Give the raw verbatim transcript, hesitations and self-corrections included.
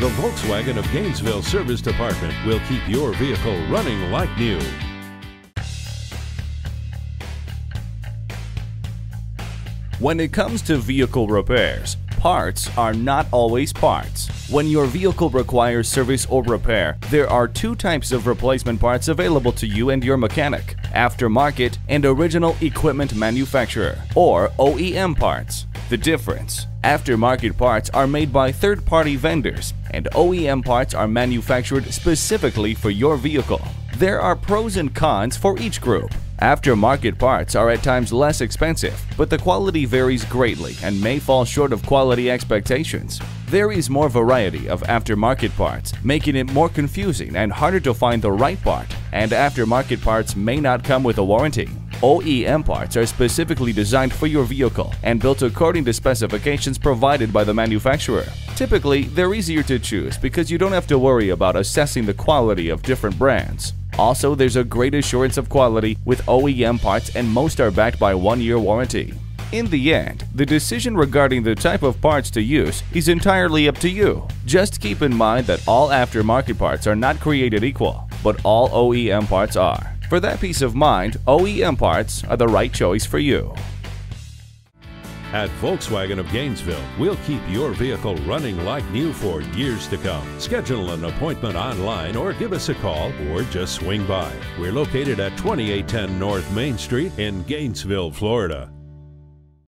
The Volkswagen of Gainesville Service Department will keep your vehicle running like new. When it comes to vehicle repairs, parts are not always parts. When your vehicle requires service or repair, there are two types of replacement parts available to you and your mechanic: aftermarket and original equipment manufacturer, or O E M parts. The difference: aftermarket parts are made by third-party vendors, and O E M parts are manufactured specifically for your vehicle. There are pros and cons for each group. Aftermarket parts are at times less expensive, but the quality varies greatly and may fall short of quality expectations. There is more variety of aftermarket parts, making it more confusing and harder to find the right part, and aftermarket parts may not come with a warranty. O E M parts are specifically designed for your vehicle and built according to specifications provided by the manufacturer. Typically, they're easier to choose because you don't have to worry about assessing the quality of different brands. Also, there's a great assurance of quality with O E M parts, and most are backed by one-year warranty. In the end, the decision regarding the type of parts to use is entirely up to you. Just keep in mind that all aftermarket parts are not created equal, but all O E M parts are. For that peace of mind, O E M parts are the right choice for you. At Volkswagen of Gainesville, we'll keep your vehicle running like new for years to come. Schedule an appointment online or give us a call, or just swing by. We're located at twenty-eight ten North Main Street in Gainesville, Florida.